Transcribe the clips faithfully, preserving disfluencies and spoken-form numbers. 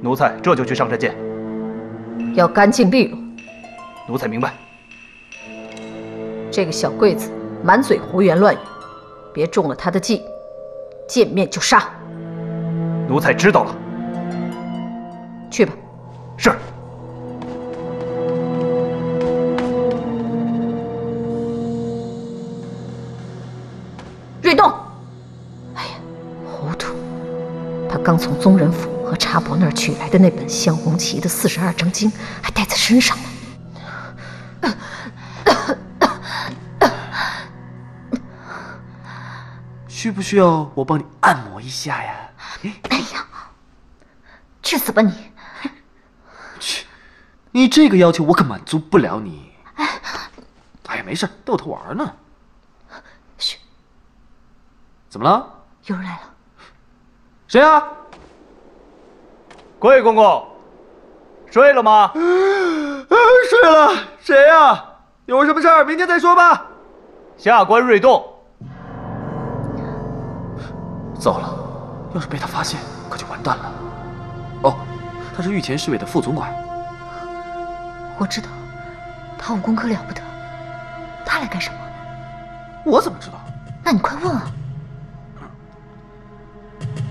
奴才这就去上山见。要干净利落。奴才明白。这个小桂子满嘴胡言乱语，别中了他的计，见面就杀。奴才知道了。去吧。是。 瑞栋，哎呀，糊涂！他刚从宗人府和查伯那儿取来的那本向红旗的四十二章经还带在身上呢。需不需要我帮你按摩一下呀？哎呀，去死吧你！去，你这个要求我可满足不了你。哎呀，没事，逗他玩呢。 怎么了？有人来了。谁啊？桂公公，睡了吗？啊，睡了。谁啊？有什么事儿明天再说吧。下官瑞栋。糟了，要是被他发现，可就完蛋了。哦，他是御前侍卫的副总管。我知道，他武功可了不得。他来干什么？我怎么知道？那你快问啊。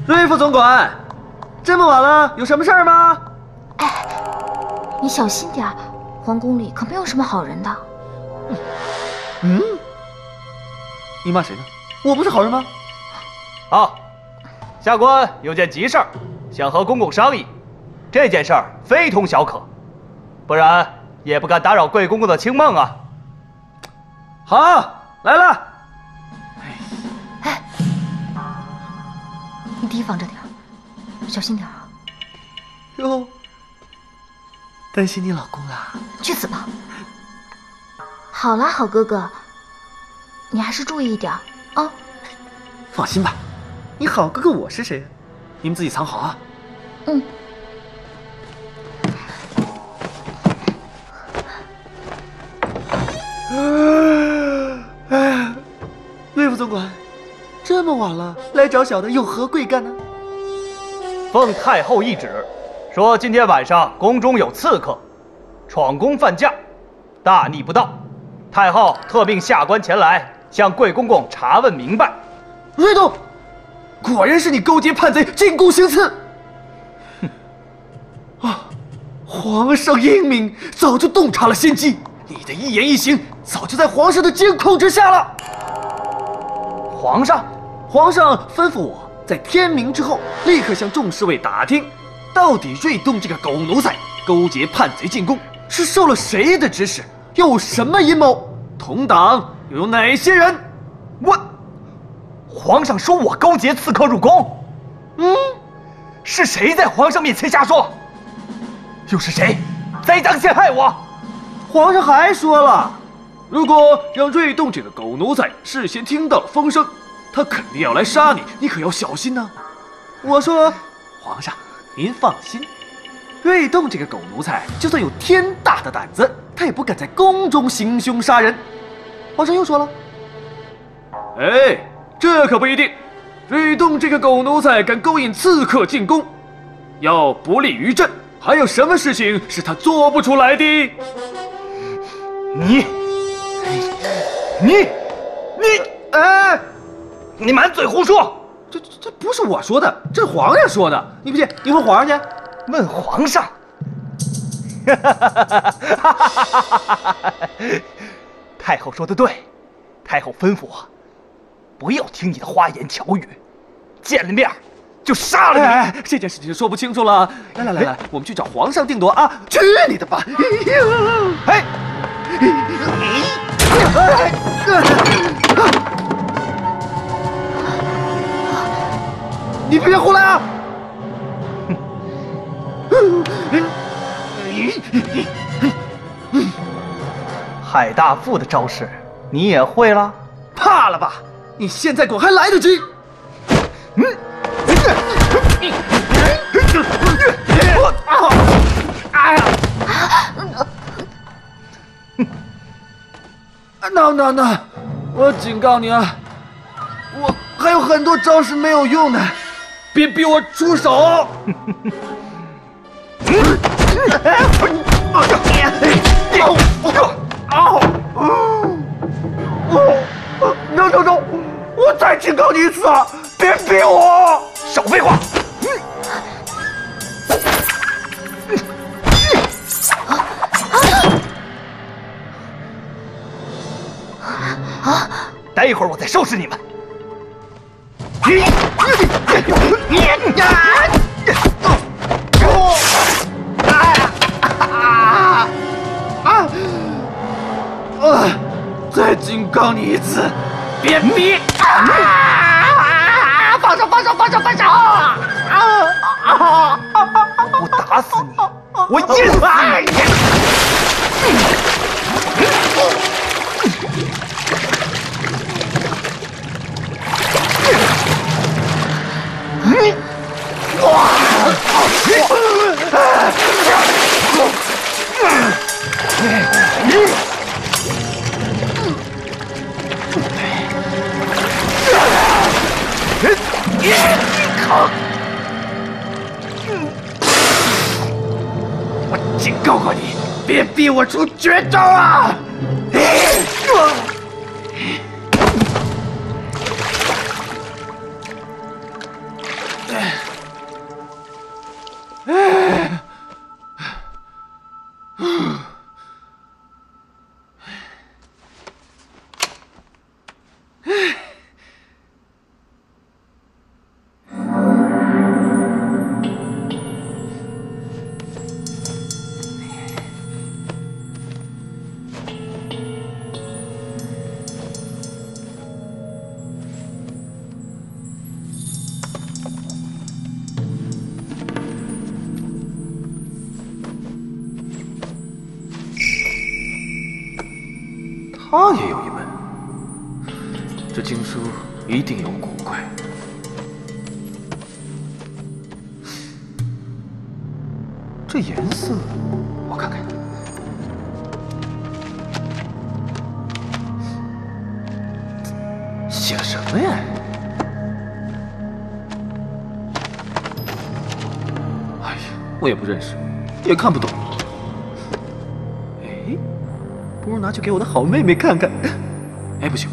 瑞副总管，这么晚了，有什么事儿吗？哎，你小心点儿，皇宫里可没有什么好人的。嗯，你骂谁呢？我不是好人吗？好，下官有件急事儿，想和公公商议。这件事儿非同小可，不然也不敢打扰贵公公的清梦啊。好，来了。 你提防着点，小心点啊！哟，担心你老公啊？去死吧！好啦，好哥哥，你还是注意一点啊！放心吧，你好哥哥我是谁？你们自己藏好啊！嗯。哎呀，魏副总管。 这么晚了，来找小的有何贵干呢？奉太后懿旨，说今天晚上宫中有刺客，闯宫犯驾，大逆不道。太后特命下官前来，向贵公公查问明白。瑞栋，果然是你勾结叛贼，进宫行刺。哼！啊，皇上英明，早就洞察了先机，你的一言一行早就在皇上的监控之下了。皇上。 皇上吩咐我在天明之后立刻向众侍卫打听，到底瑞栋这个狗奴才勾结叛贼进宫，是受了谁的指使，又有什么阴谋？同党又有哪些人？我，皇上说我勾结刺客入宫，嗯，是谁在皇上面前瞎说？又是谁栽赃陷害我？皇上还说了，如果让瑞栋这个狗奴才事先听到了风声。 他肯定要来杀你，你可要小心呐、啊！我说，皇上，您放心，瑞栋这个狗奴才，就算有天大的胆子，他也不敢在宫中行凶杀人。皇上又说了，哎，这可不一定，瑞栋这个狗奴才敢勾引刺客进宫，要不利于朕，还有什么事情是他做不出来的？你，你，你，哎！ 你满嘴胡说！这这这不是我说的，这是皇上说的。你不信，你问皇上去。问皇上。太后说的对，太后吩咐我，不要听你的花言巧语，见了面就杀了你。哎哎这件事情就说不清楚了。来来来来，哎、我们去找皇上定夺啊！去你的吧！哎。哎哎 你别胡来啊！海大富的招式你也会了？怕了吧？你现在滚还来得及！嗯。哎呀！no no no！ 我警告你啊，我还有很多招式没有用的。 别逼我出手！等等等，我再警告你一次啊！别逼我！少废话！啊！待一会儿我再收拾你们。 再警告你一次，别逼！啊！放手！放手！放手！放手！啊！我打死你！我淹死你！ 我警告过你，别逼我出绝招啊！ 他也有一门，这经书一定有古怪。这颜色，我看看。写了什么呀？哎呀，我也不认识，也看不懂。 不如拿去给我的好妹妹看看。哎，不行，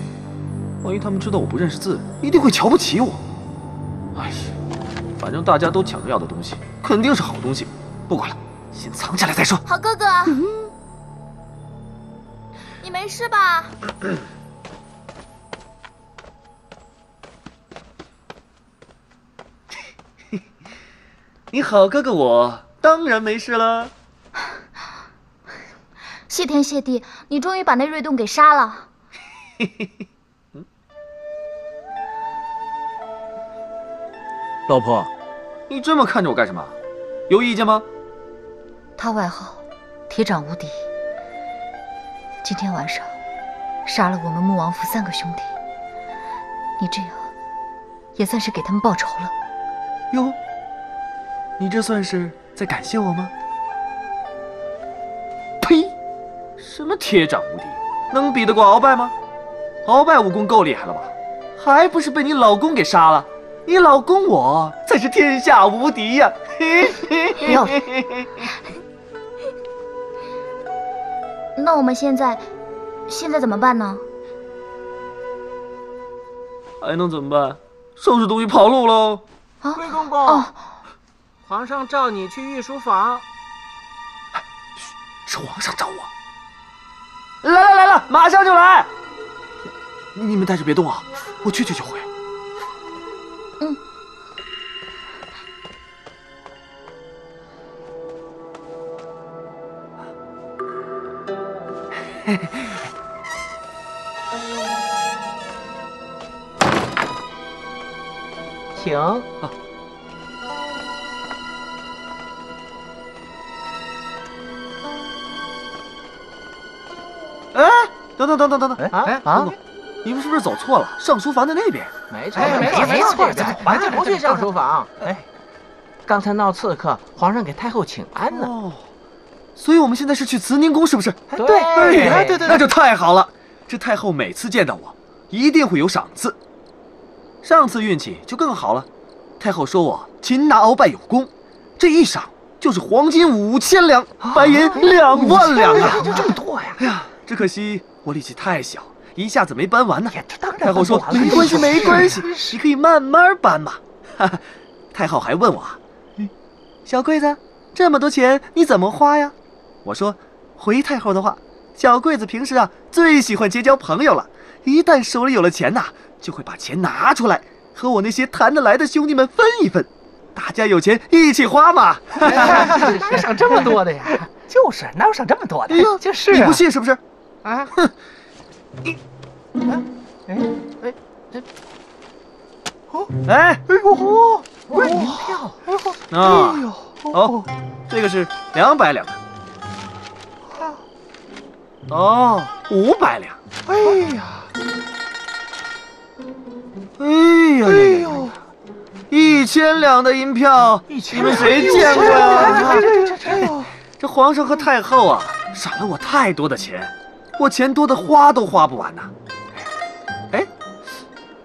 万一他们知道我不认识字，一定会瞧不起我。哎呀，反正大家都抢着要的东西，肯定是好东西。不管了，先藏起来再说。好哥哥，嗯、你没事吧？你好哥哥我当然没事了。 谢天谢地，你终于把那瑞洞给杀了。老婆，你这么看着我干什么？有意见吗？他外号铁掌无敌。今天晚上杀了我们穆王府三个兄弟，你这样也算是给他们报仇了。哟，你这算是在感谢我吗？ 什么铁掌无敌，能比得过鳌拜吗？鳌拜武功够厉害了吧？还不是被你老公给杀了？你老公我才是天下无敌呀！不要脸！那我们现在，现在怎么办呢？还能怎么办？收拾东西跑路喽！啊，贵公公，哦、皇上召你去御书房。是皇上召我。 来了来了，马上就来！你们待着别动啊，我去去就回。嗯。请。啊 哎，等等等等等等，哎啊，你们是不是走错了？上书房在那边。没错，没错，没错，咱们不去上书房。哎，刚才闹刺客，皇上给太后请安呢。哦，所以我们现在是去慈宁宫，是不是？对对对对，那就太好了。这太后每次见到我，一定会有赏赐。上次运气就更好了，太后说我擒拿鳌拜有功，这一赏。就是黄金五千两，白银两万两呀！这么多呀！哎呀，只可惜我力气太小，一下子没搬完呢。太后说没关系，没关系，你可以慢慢搬嘛。哈哈，太后还问我，小桂子，这么多钱你怎么花呀？我说，回太后的话，小桂子平时啊最喜欢结交朋友了，一旦手里有了钱呐、啊，就会把钱拿出来和我那些谈得来的兄弟们分一分。 大家有钱一起花嘛！哪省这么多的呀？就是哪有省这么多的？就是、啊、你不信是不是？啊！哼！你，哎哎哎！哦！哎！哎呦嚯！哎呦！哎呦！哦，这个是两百两。哦，五百两。哎呀！哎呀！哎呦！ 一千两的银票，你们谁见过呀？这皇上和太后啊，赏了我太多的钱，我钱多的花都花不完呐。哎，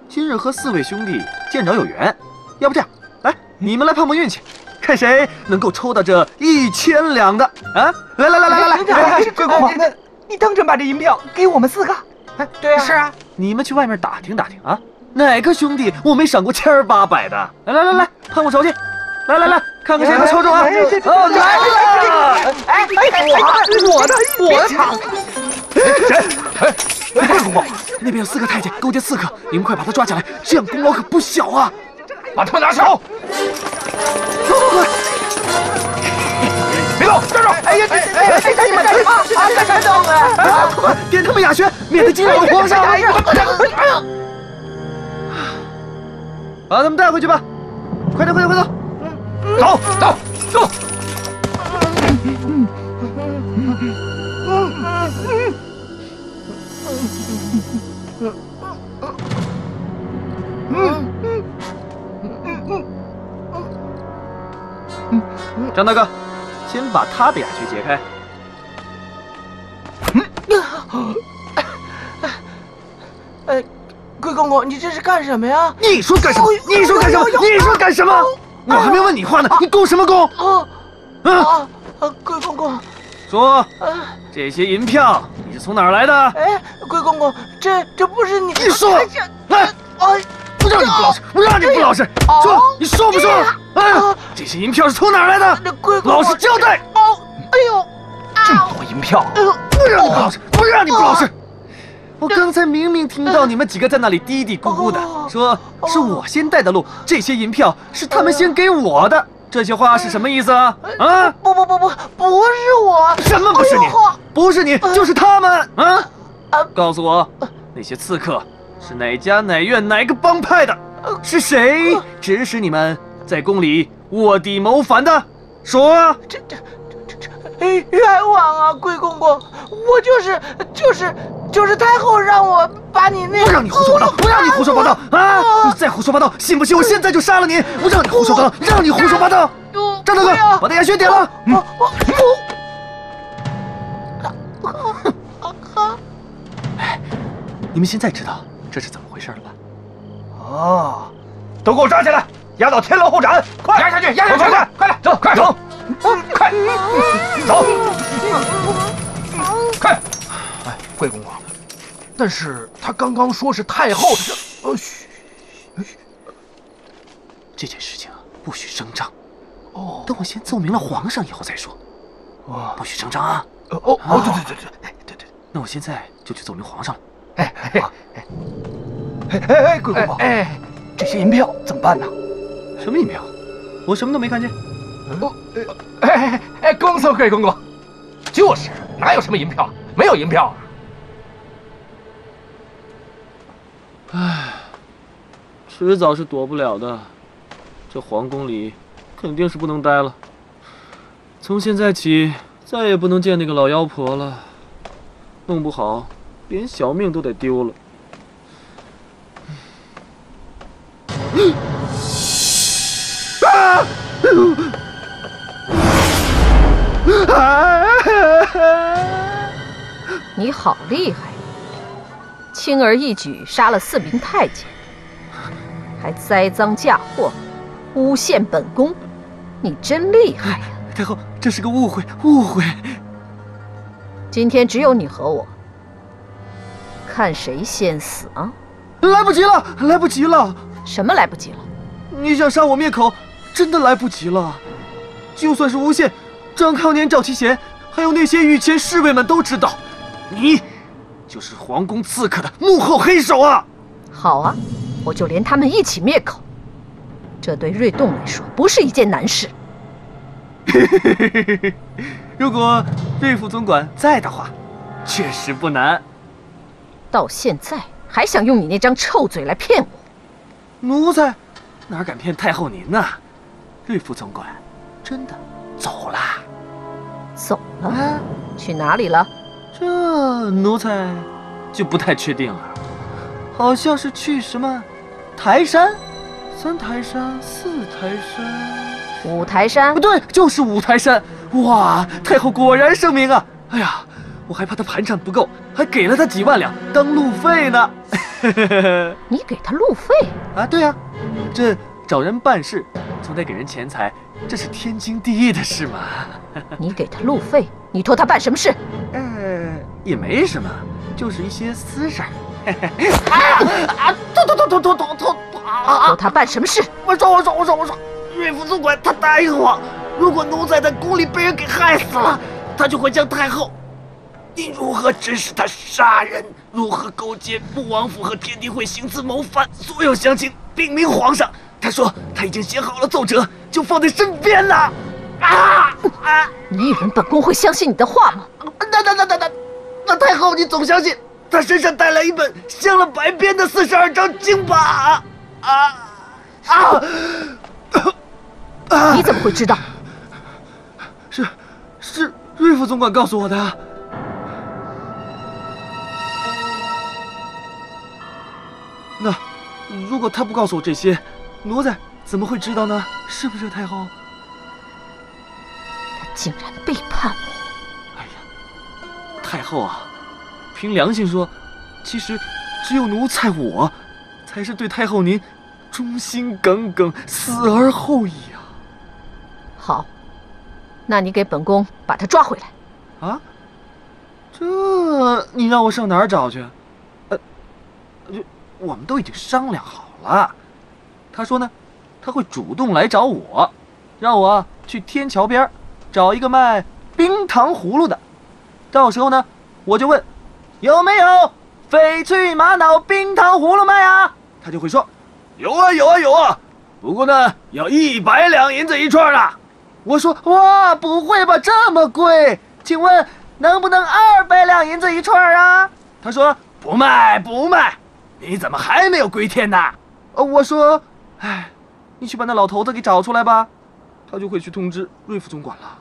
今日和四位兄弟见着有缘，要不这样，来，你们来碰碰运气，看谁能够抽到这一千两的啊！来来来来来来，桂公皇，你当真把这银票给我们四个？哎，对啊，是啊，你们去外面打听打听啊。 哪个兄弟我没赏过千儿八百的？来来来来，看我手气！来来来，看看谁能抽中啊！哦，来了！哎，我我的我的场！哎，别恐怖！那边有四个太监勾结刺客，你们快把他抓起来，这样功劳可不小啊！把他们拿走！走走快！别动，站住！哎呀，你们干嘛？干啥动啊？快点他们哑穴，免得惊扰皇上！哎呀！ 把他们带回去吧，快点，快点，快走！走走走！张大哥，先把他的哑穴解开。嗯，哎。 桂公公，你这是干什么呀？你说干什么？你说干什么？你说干什么？我还没问你话呢，你勾什么勾？啊啊啊！桂公公，说，这些银票你是从哪儿来的？哎，桂公公，这这不是你？你说，来，不让你不老实，不让你不老实，说，你说不说？哎，这些银票是从哪儿来的？老实交代。哦，哎呦，这么多银票，不让你不老实，不让你不老实。 我刚才明明听到你们几个在那里嘀嘀咕咕的，说是我先带的路，这些银票是他们先给我的，这些话是什么意思啊？啊！不不不不，不是我，什么不是你？不是你就是他们啊！告诉我，那些刺客是哪家哪院哪个帮派的？是谁指使你们在宫里卧底谋反的？说！这这这这这，冤枉啊，桂公公，我就是就是。 就是太后让我把你那……不让你胡说八道！不让你胡说八道啊！你再胡说八道，信不信我现在就杀了你！我让你胡说八道，让你胡说八道！张大哥，把那哑穴点了！我我我……哎，你们现在知道这是怎么回事了吧？哦，都给我抓起来，押到天牢后斩！快押下去，押下去！快快来，走，快走，快走，快！ 贵公公，但是他刚刚说是太后的，呃，嘘，这件事情不许声张。哦，等我先奏明了皇上以后再说。哦，不许声张啊！哦哦哦，对对对对，对对。那我现在就去奏明皇上了。哎哎哎哎哎，贵公公，哎，这些银票怎么办呢？什么银票？我什么都没看见。哦，哎哎哎，恭送贵公公。就是，哪有什么银票？没有银票。 唉，迟早是躲不了的。这皇宫里肯定是不能待了。从现在起，再也不能见那个老妖婆了。弄不好，连小命都得丢了。啊！你好厉害！ 轻而易举杀了四名太监，还栽赃嫁祸，诬陷本宫，你真厉害呀！太后，这是个误会，误会。今天只有你和我，看谁先死啊！来不及了，来不及了！什么来不及了？你想杀我灭口，真的来不及了。就算是诬陷，张康年、赵其贤，还有那些御前侍卫们都知道，你就是皇宫刺客的幕后黑手啊！好啊，我就连他们一起灭口。 这对瑞栋来说不是一件难事。如果瑞副总管在的话，确实不难。到现在还想用你那张臭嘴来骗我？奴才哪敢骗太后您呢？瑞副总管真的走了。走了？啊、去哪里了？这奴才就不太确定了，好像是去什么台山。 三台山、四台山、五台山，不对，就是五台山。哇，太后果然圣明啊！哎呀，我还怕他盘缠不够，还给了他几万两当路费呢。你给他路费啊？对啊，这找人办事总得给人钱财，这是天经地义的事嘛。你给他路费，你托他办什么事？呃，也没什么，就是一些私事儿。 啊啊！拖拖拖拖拖拖拖！啊！托他办什么事？我说我说我说我说，瑞副总管他答应我，如果奴才在宫里被人给害死了，他就会将太后，你如何指使他杀人，如何勾结穆王府和天地会行刺谋反，所有详情禀明皇上。他说他已经写好了奏折，就放在身边了。啊啊！你以为本宫会相信你的话吗？那那那那那，那太后你总相信。 他身上带来一本镶了白边的四十二章经吧？啊啊啊！你怎么会知道？是是瑞副总管告诉我的。那如果他不告诉我这些，奴才怎么会知道呢？是不是太后？他竟然背叛我！哎呀，太后啊！ 凭良心说，其实只有奴才我，才是对太后您忠心耿耿、死而后已啊！好，那你给本宫把他抓回来。啊？这你让我上哪儿找去？呃，我们都已经商量好了。他说呢，他会主动来找我，让我去天桥边找一个卖冰糖葫芦的，到时候呢，我就问。 有没有翡翠玛瑙冰糖葫芦卖啊？他就会说，有啊有啊有啊，不过呢要一百两银子一串啊。我说哇，不会吧，这么贵？请问能不能二百两银子一串啊？他说不卖不卖，你怎么还没有归天呢？呃，我说，哎，你去把那老头子给找出来吧，他就会去通知瑞副总管了。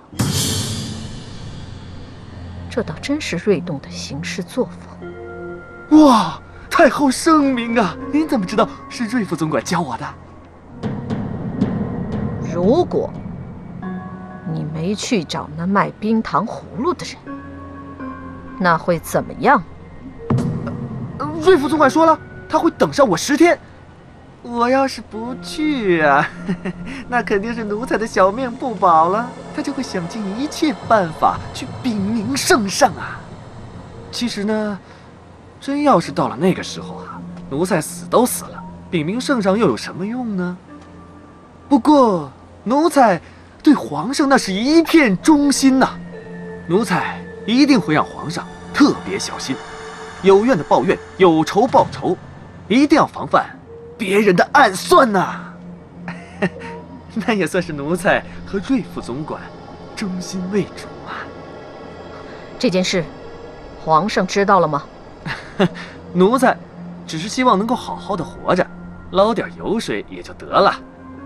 这倒真是瑞栋的行事作风。哇，太后圣明啊！您怎么知道是瑞副总管教我的？如果你没去找那卖冰糖葫芦的人，那会怎么样？呃、瑞副总管说了，他会等上我十天。我要是不去啊，呵呵那肯定是奴才的小命不保了。 他就会想尽一切办法去禀明圣上啊！其实呢，真要是到了那个时候啊，奴才死都死了，禀明圣上又有什么用呢？不过奴才对皇上那是一片忠心呐、啊，奴才一定会让皇上特别小心，有怨的报怨，有仇报仇，一定要防范别人的暗算呐、啊！那也算是奴才和瑞副总管忠心为主啊。这件事，皇上知道了吗？奴才只是希望能够好好的活着，捞点油水也就得了。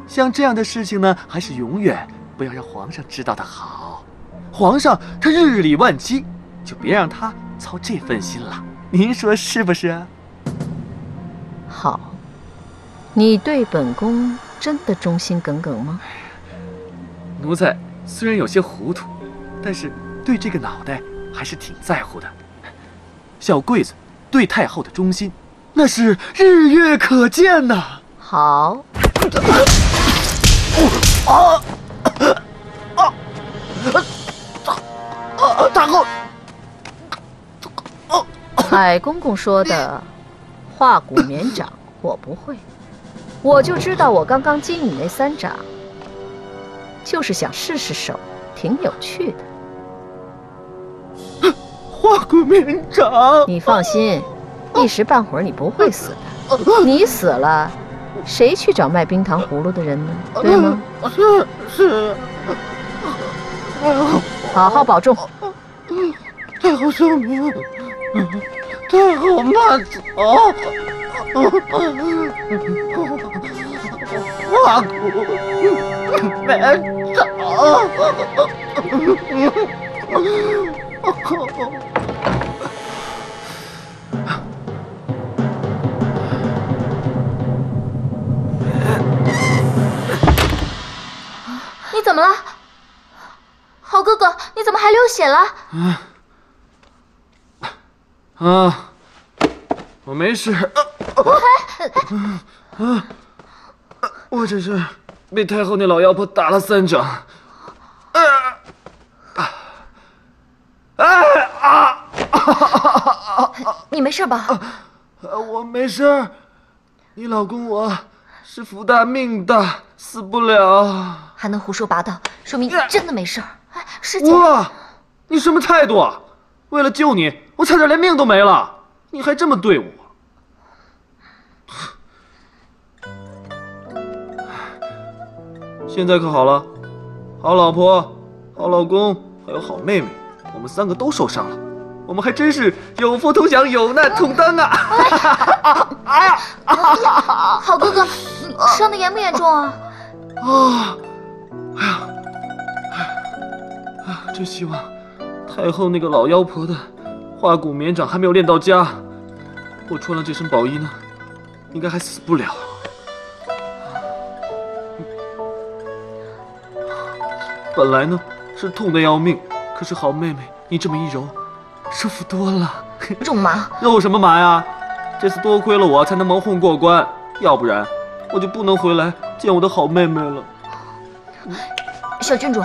像这样的事情呢，还是永远不要让皇上知道的好。皇上他日理万机，就别让他操这份心了。您说是不是？好，你对本宫。 真的忠心耿耿吗？奴才虽然有些糊涂，但是对这个脑袋还是挺在乎的。小桂子对太后的忠心，那是日月可见呐、啊。好。啊啊啊！海公公说的化骨绵掌我不会，我就知道我刚刚击你那三掌，就是想试试手，挺有趣的。化骨绵掌，你放心，一时半会儿你不会死的。你死了，谁去找卖冰糖葫芦的人呢？对吗？是是。好好保重。太后圣明。 太后慢走！化骨绵掌！你怎么了，好哥哥？你怎么还流血了？嗯 啊，我没事。啊，我只是被太后那老妖婆打了三掌。啊啊啊啊！你没事吧？我没事。你老公我是福大命大，死不了。还能胡说八道，说明你真的没事。师姐，你什么态度啊？为了救你。 我差点连命都没了，你还这么对我！现在可好了，好老婆、好老公，还有好妹妹，我们三个都受伤了，我们还真是有福同享，有难同当啊！哎呀，好哥哥，你伤得严不严重啊？啊，哎呀，啊，真希望太后那个老妖婆的。 化骨绵掌还没有练到家，我穿了这身宝衣呢，应该还死不了。本来呢是痛得要命，可是好妹妹你这么一揉，舒服多了。肉麻？肉什么麻呀？这次多亏了我才能蒙混过关，要不然我就不能回来见我的好妹妹了。小郡主，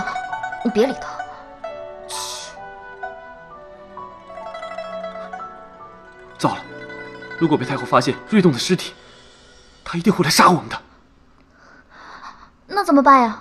你别理他。 糟了！如果被太后发现瑞洞的尸体，她一定会来杀我们的。那怎么办呀？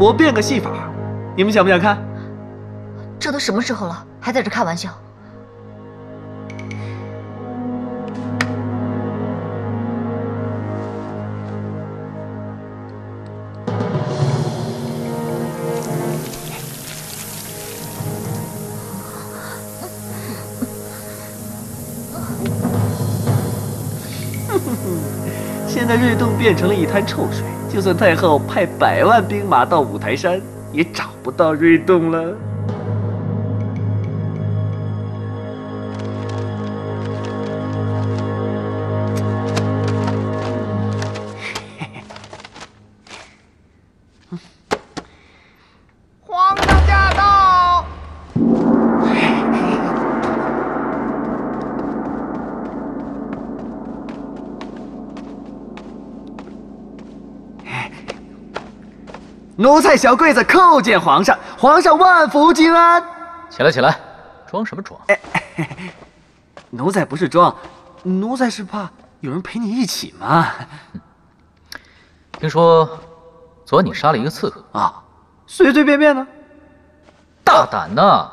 我变个戏法。 你们想不想看？这都什么时候了，还在这开玩笑？现在瑞洞变成了一滩臭水，就算太后派百万兵马到五台山。 也找不到瑞洞了。皇上驾到！奴才小桂子叩见皇上，皇上万福金安。起来，起来，装什么装？哎哎、奴才不是装，奴才是怕有人陪你一起嘛。听说昨你杀了一个刺客啊？随随便便的，大胆呐！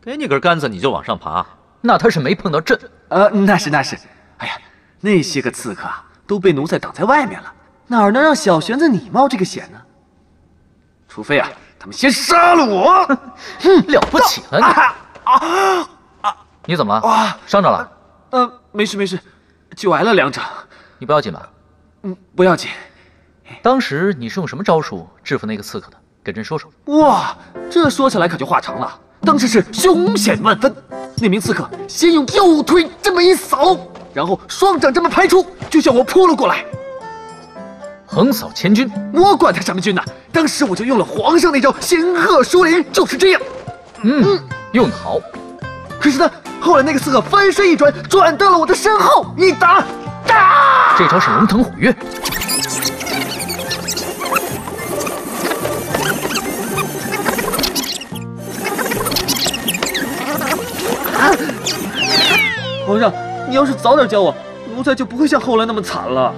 给你根杆子你就往上爬，那他是没碰到朕。呃，那是那是。哎呀，那些个刺客啊，都被奴才挡在外面了，哪能让小玄子你冒这个险呢？ 除非啊，他们先杀了我！了不起了你！你怎么了？伤着了？呃，没事没事，就挨了两掌。你不要紧吧？嗯，不要紧。当时你是用什么招数制服那个刺客的？给朕说说。哇，这说起来可就话长了。当时是凶险万分，那名刺客先用右腿这么一扫，然后双掌这么拍出，就向我扑了过来，横扫千军。我管他什么军呢、啊！当时我就用了皇上那招仙鹤舒灵，就是这样。嗯，嗯用得好。可是呢，后来那个刺客翻身一转，转到了我的身后，一打，打！这招是龙腾虎跃。 皇上，你要是早点教我，奴才就不会像后来那么惨了。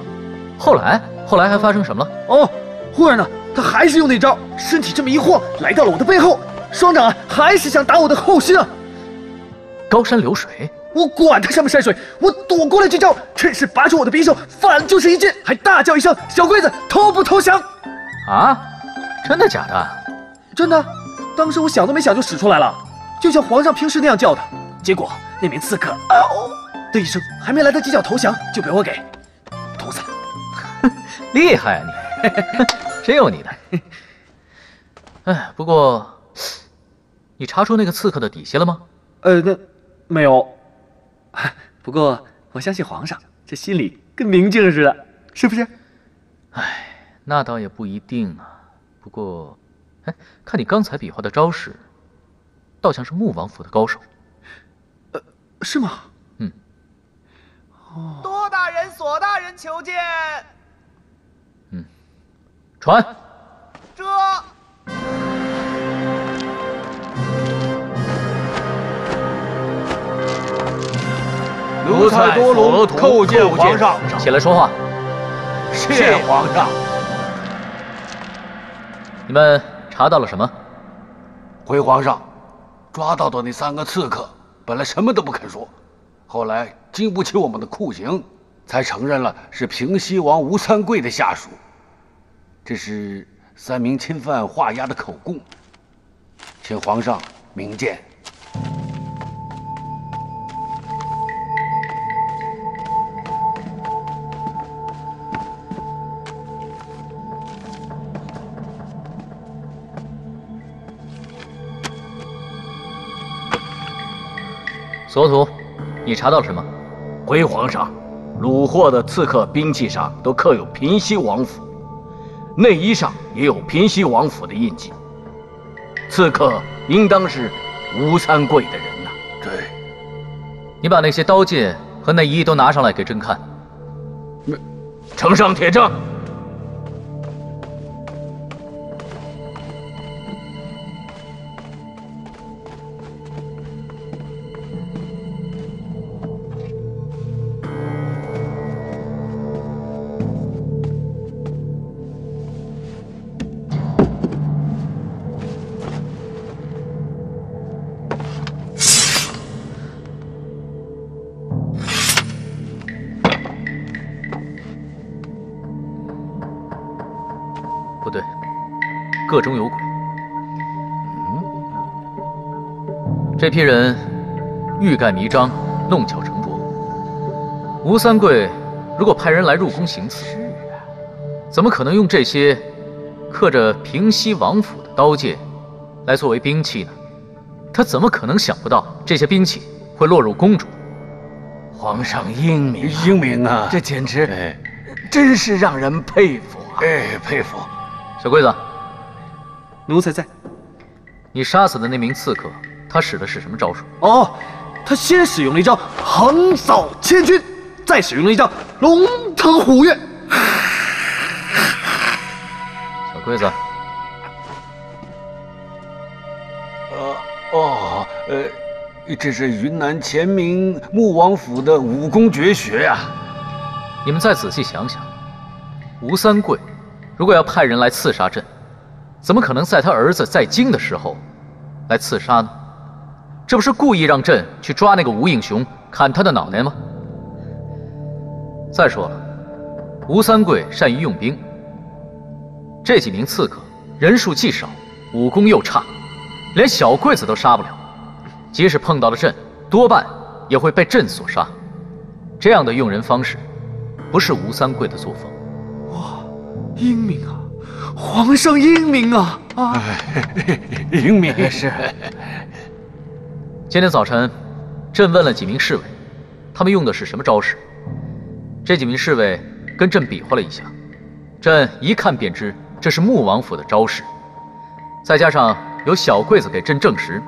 后来，后来还发生什么了？哦，忽然呢，他还是用那招，身体这么一晃，来到了我的背后，双掌啊，还是想打我的后心啊。高山流水，我管他什么山水，我躲过了这招，趁势拔出我的匕首，反就是一剑，还大叫一声：“小龟子，投不投降？”啊，真的假的？真的，当时我想都没想就使出来了，就像皇上平时那样叫的，结果。 那名刺客啊哦的一声，还没来得及叫投降，就被我给捅死了。厉害啊你，真有你的！哎，不过你查出那个刺客的底细了吗？呃，那没有。不过我相信皇上，这心里跟明镜似的，是不是？哎，那倒也不一定啊。不过，哎，看你刚才比划的招式，倒像是穆王府的高手。 是吗？嗯。哦。多大人，索大人求见。嗯。传。这。奴才多龙叩见皇上。起来说话。谢皇上。你们查到了什么？回皇上，抓到的那三个刺客。 本来什么都不肯说，后来经不起我们的酷刑，才承认了是平西王吴三桂的下属。这是三名钦犯画押的口供，请皇上明鉴。索土，你查到了什么？回皇上，虏获的刺客兵器上都刻有平西王府，内衣上也有平西王府的印记。刺客应当是吴三桂的人呐。对，你把那些刀剑和内衣都拿上来给朕看。呈上铁证。 个中有鬼。嗯，这批人欲盖弥彰，弄巧成拙。吴三桂如果派人来入宫行刺，怎么可能用这些刻着平西王府的刀剑来作为兵器呢？他怎么可能想不到这些兵器会落入宫中？皇上英明，英明啊！这简直，哎、真是让人佩服啊！哎，佩服。小桂子。 奴才在。你杀死的那名刺客，他使的是什么招数？哦，他先使用了一招横扫千军，再使用了一招龙腾虎跃。小龟子。呃，哦，呃，这是云南前明穆王府的武功绝学呀、啊。你们再仔细想想，吴三桂如果要派人来刺杀朕。 怎么可能在他儿子在京的时候来刺杀呢？这不是故意让朕去抓那个吴应熊，砍他的脑袋吗？再说了，吴三桂善于用兵，这几名刺客人数既少，武功又差，连小桂子都杀不了。即使碰到了朕，多半也会被朕所杀。这样的用人方式，不是吴三桂的作风。哇，英明啊！ 皇上英明啊！啊，英明是。今天早晨，朕问了几名侍卫，他们用的是什么招式？这几名侍卫跟朕比划了一下，朕一看便知这是穆王府的招式。再加上有小桂子给朕证实，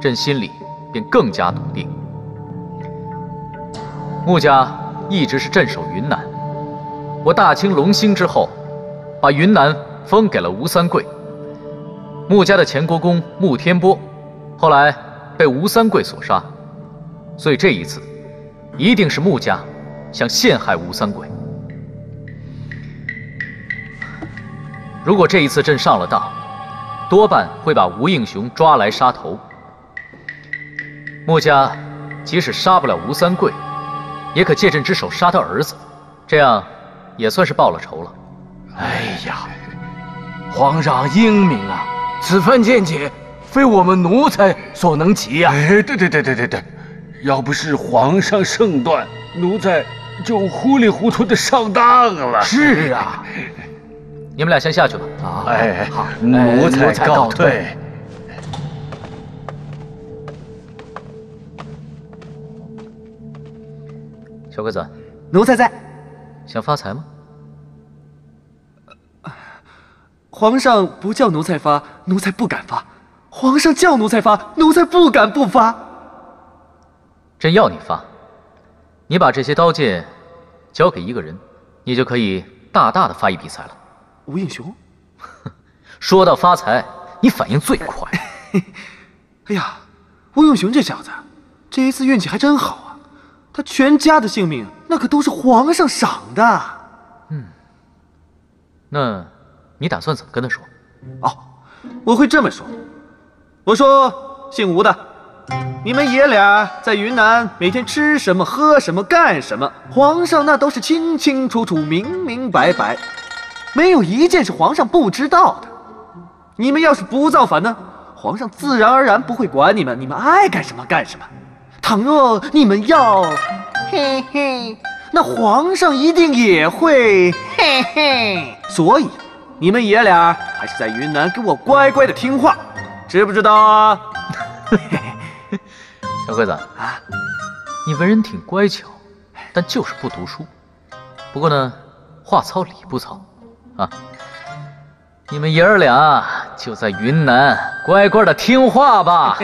朕心里便更加笃定。穆家一直是镇守云南，我大清隆兴之后，把云南封给了吴三桂。穆家的前国公穆天波，后来被吴三桂所杀，所以这一次，一定是穆家想陷害吴三桂。 如果这一次朕上了当，多半会把吴应熊抓来杀头。穆家即使杀不了吴三桂，也可借朕之手杀他儿子，这样也算是报了仇了。哎呀，皇上英明啊！此番见解，非我们奴才所能及啊！哎，对对对对对对，要不是皇上圣断，奴才就糊里糊涂的上当了。是啊。 你们俩先下去吧。啊，哎，好，奴才告退。小桂子，奴才在。想发财吗？皇上不叫奴才发，奴才不敢发；皇上叫奴才发，奴才不敢不发。朕要你发，你把这些刀剑交给一个人，你就可以大大的发一笔财了。 吴应熊，说到发财，你反应最快。哎呀，吴应熊这小子，这一次运气还真好啊！他全家的性命，那可都是皇上赏的。嗯，那你打算怎么跟他说？哦，我会这么说：我说，姓吴的，你们爷俩在云南每天吃什么、喝什么、干什么，皇上那都是清清楚楚、明明白白。 没有一件是皇上不知道的。你们要是不造反呢，皇上自然而然不会管你们，你们爱干什么干什么。倘若你们要，嘿嘿，那皇上一定也会，嘿嘿。所以，你们爷俩还是在云南给我乖乖的听话，知不知道啊？小桂子啊，你为人挺乖巧，但就是不读书。不过呢，话糙理不糙。 啊！你们爷儿俩就在云南乖乖的听话吧。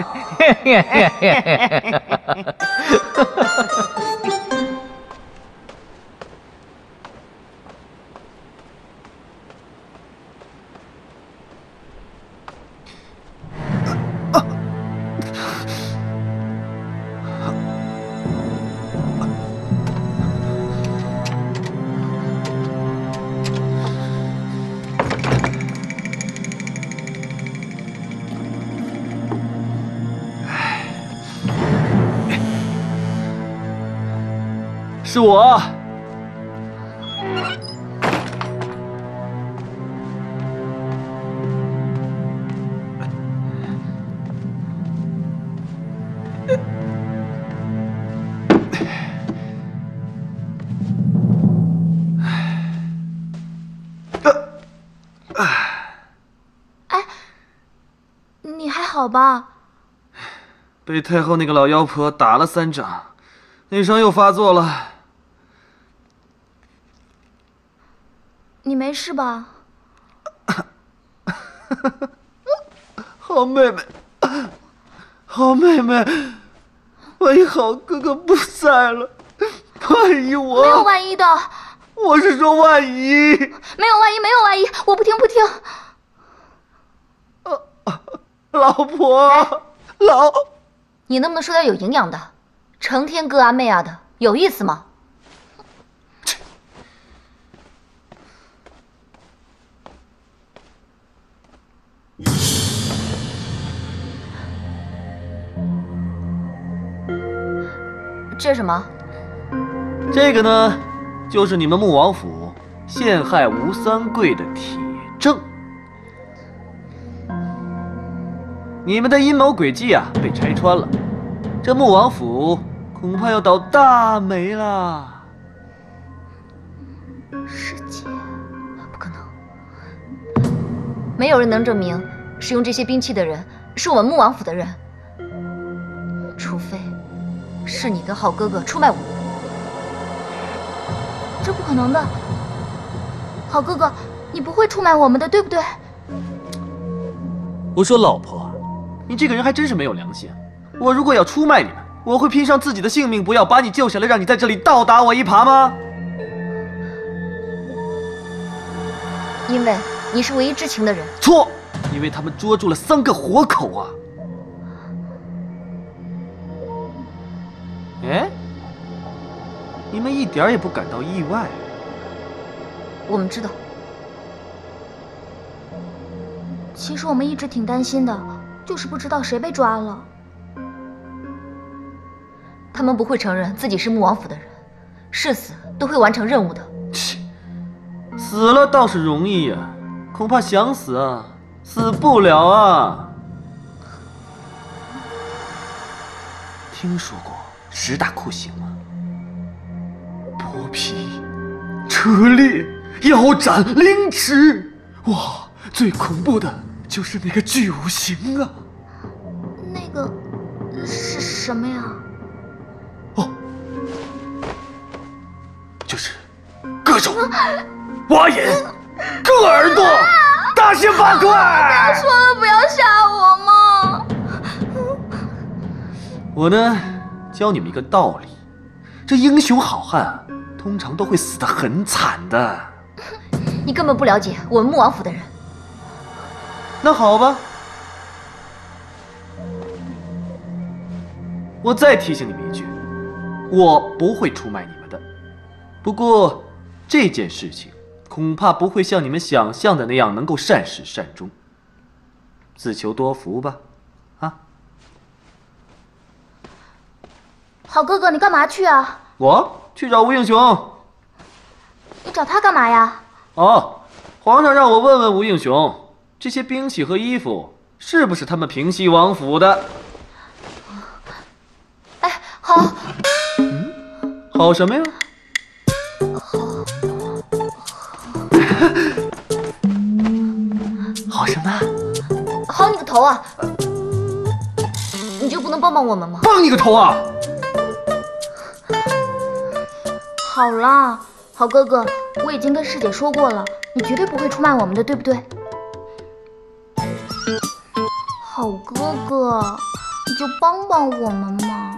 是我，哎，你还好吧？被太后那个老妖婆打了三掌，内伤又发作了。 你没事吧？好妹妹，好妹妹，万一好哥哥不在了，万一我……没有万一的，我是说万一。没有万一，没有万一，我不听不听。啊、老婆，哎、老，你能不能说点有营养的？成天哥啊妹啊的，有意思吗？ 这是什么？这个呢，就是你们穆王府陷害吴三桂的铁证。你们的阴谋诡计啊，被拆穿了，这穆王府恐怕要倒大霉啦！师姐，不可能。 没有人能证明使用这些兵器的人是我们穆王府的人，除非是你跟好哥哥出卖我们，这不可能的。好哥哥，你不会出卖我们的，对不对？我说老婆，你这个人还真是没有良心。我如果要出卖你们，我会拼上自己的性命，不要把你救下来，让你在这里倒打我一耙吗？因为你是唯一知情的人。错，因为他们捉住了三个活口啊！哎，你们一点也不感到意外。 我们知道，其实我们一直挺担心的，就是不知道谁被抓了。他们不会承认自己是穆王府的人，誓死都会完成任务的。切，死了倒是容易呀、啊，恐怕想死啊，死不了啊。听说过十大酷刑吗？剥皮、扯裂。 腰斩、凌迟，哇！最恐怖的就是那个巨无形啊！那个是什么呀？哦，就是各种挖眼、割耳朵、大卸八块。不要说了，不要吓我嘛！我呢，教你们一个道理：这英雄好汉啊，通常都会死得很惨的。 你根本不了解我们穆王府的人。那好吧，我再提醒你们一句，我不会出卖你们的。不过这件事情恐怕不会像你们想象的那样能够善始善终。自求多福吧，啊！好哥哥，你干嘛去啊？我去找吴英雄。你找他干嘛呀？ 哦，皇上让我问问吴应熊，这些兵器和衣服是不是他们平西王府的？哎，好，嗯，好什么呀？好，好什么？好你个头啊！你就不能帮帮我们吗？帮你个头啊！好啦，好哥哥。 我已经跟师姐说过了，你绝对不会出卖我们的，对不对？好哥哥，你就帮帮我们嘛！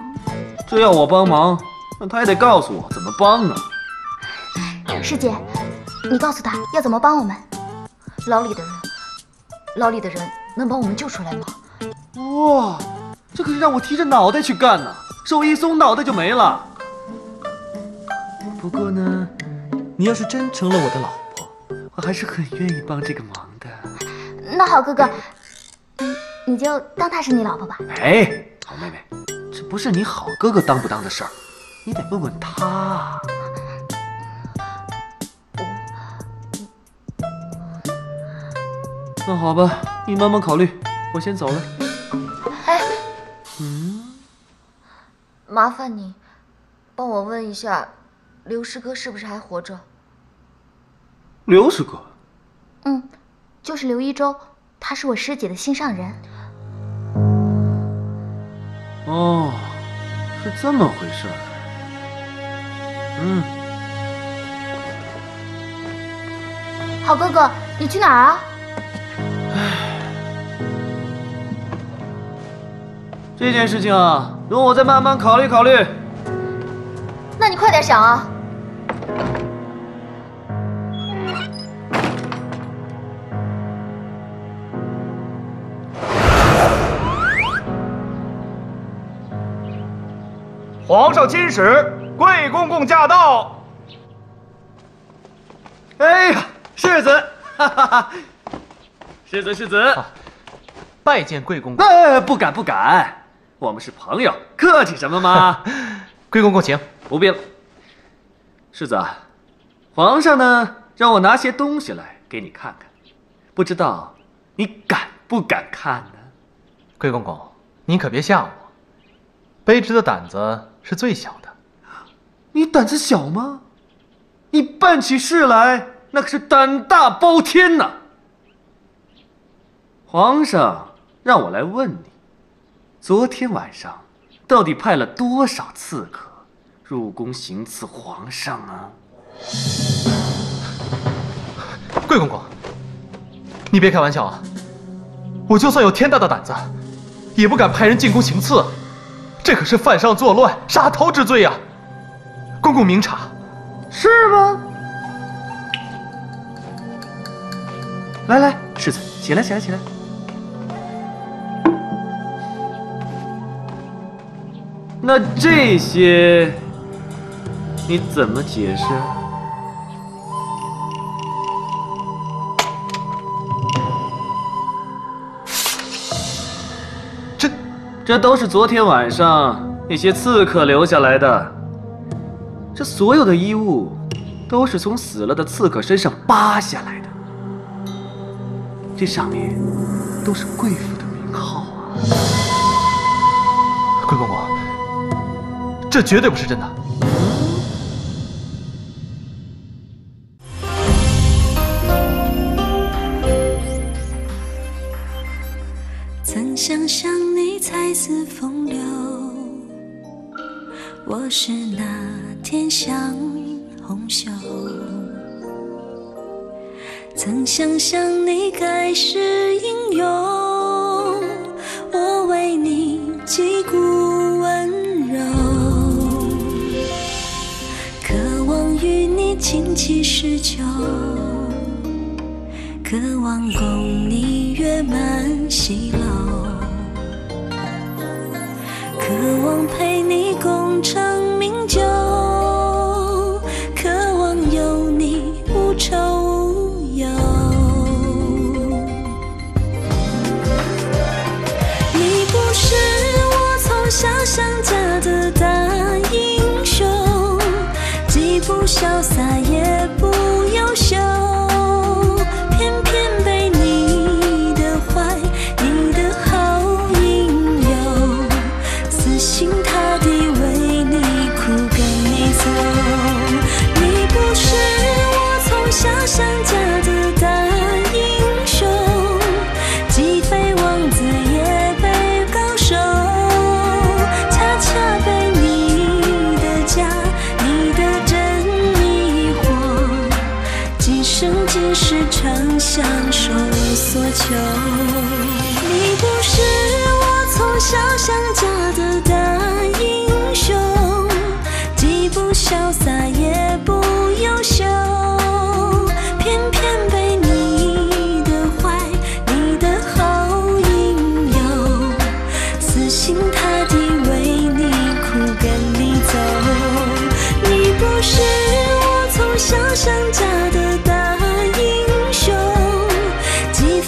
这要我帮忙，那他也得告诉我怎么帮啊！师姐，你告诉他要怎么帮我们。牢里的人，牢里的人能帮我们救出来吗？哇，这可是让我提着脑袋去干呢，手一松，脑袋就没了。不过呢。 你要是真成了我的老婆，我还是很愿意帮这个忙的。那好，哥哥，你你就当她是你老婆吧。哎，好妹妹，这不是你好哥哥当不当的事儿，你得问问她。那好吧，你慢慢考虑，我先走了。哎，嗯，麻烦你帮我问一下。 刘师哥是不是还活着？刘师哥，嗯，就是刘一舟，他是我师姐的心上人。哦，是这么回事儿。嗯，好哥哥，你去哪儿啊？这件事情啊，容我再慢慢考虑考虑。那你快点想啊！ 皇上亲使，贵公公驾到！哎呀，世子，哈哈哈！世子，世子，啊、拜见贵公公。哎，不敢不敢，我们是朋友，客气什么嘛？贵公公请，不必了。世子啊，皇上呢让我拿些东西来给你看看，不知道你敢不敢看呢？贵公公，您可别吓我，卑职的胆子。 是最小的，你胆子小吗？你办起事来那可是胆大包天呐！皇上让我来问你，昨天晚上到底派了多少刺客入宫行刺皇上啊？桂公公，你别开玩笑啊！我就算有天大的胆子，也不敢派人进宫行刺，这可是犯上作乱、杀头之罪呀！公公明察，是吗？来来，世子，起来，起来，起来。 那这些你怎么解释？这这都是昨天晚上那些刺客留下来的。这所有的衣物都是从死了的刺客身上扒下来的，这上面都是贵妇的名号啊！桂公公。 这绝对不是真的。曾想象你才似风流，我是那天想红袖。曾想象你盖世英雄，我为你击鼓。 琴棋诗酒，渴望共你跃满西楼，渴望陪你共成名酒，渴望有你无愁无忧。你不是我从小想嫁的大英雄。 既不潇洒也不优秀，偏偏被你的坏、你的好引诱，死心塌地为你哭，跟你走。你不是我从小想嫁的大英雄，既非王子也非高手，恰恰被你的家。 今世常相守无所求，你不是我从小想嫁的大英雄，既不潇洒也不优秀，偏偏被你的坏、你的好引诱，死心塌地为你哭，跟你走。你不是我从小想嫁的大英雄。 今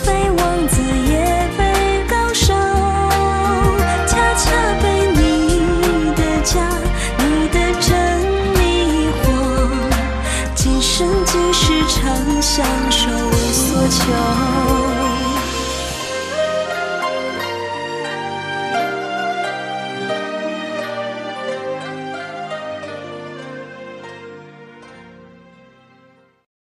生今世常相守，无所求。